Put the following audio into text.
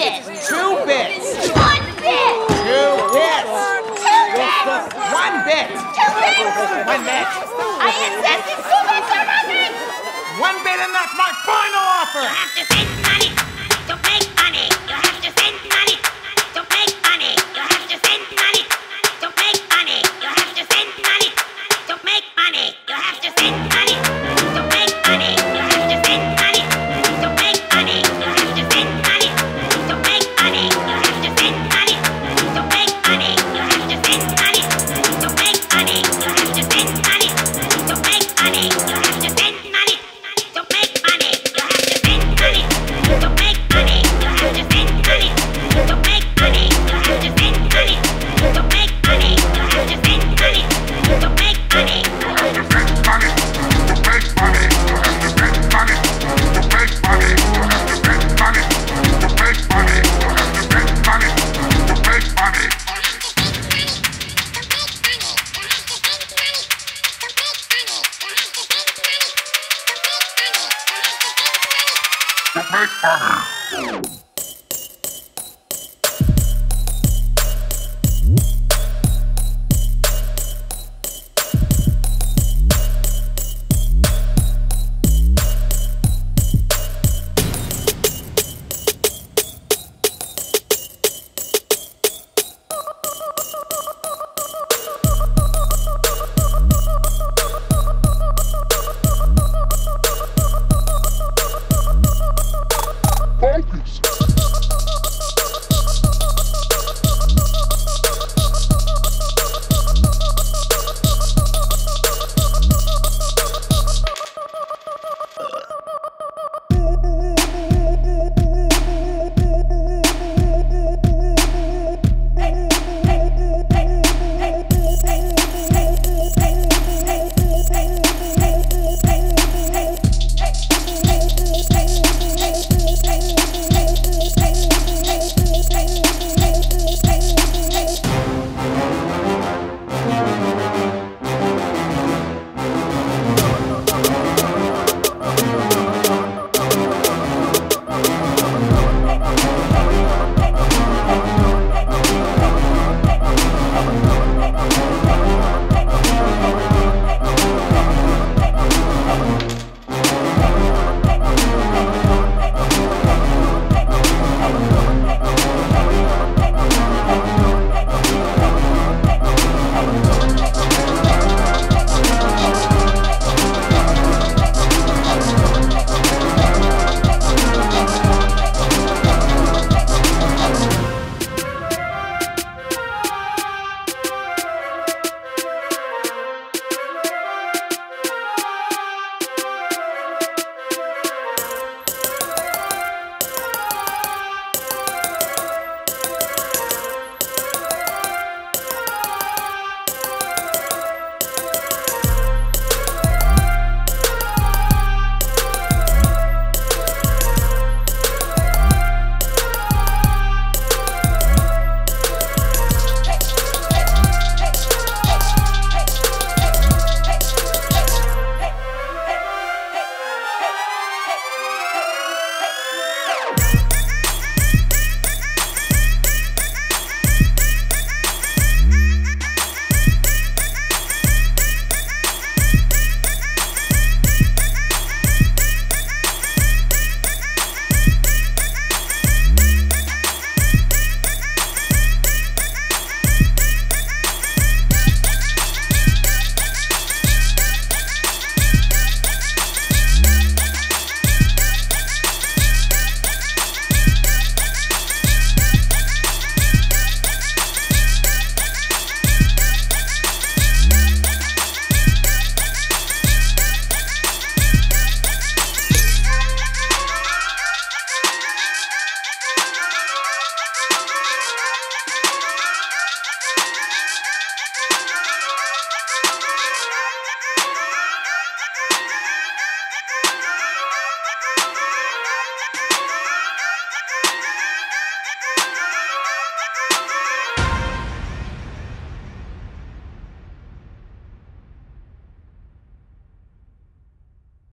bits. 2 bits. 1 bit. 2 bits. 2 bits. 1 bit. 2 bits. 1 bit. I insist it's 2 bits or 1 bit. 1 bit and that's my final offer. You have to send money to make money. You have to send money to make money. You have to send money to make money. You have to send money to make money. You have to send money to make money. You have to send money to make money. You have to send money to make money. You have to send money to make money. You have to send money to make money. You have to send money to make money. You have to send money to make money. You have to send money to make money. You have to send money to make money. You have to send money to make money. You have to send money to make money. Make money.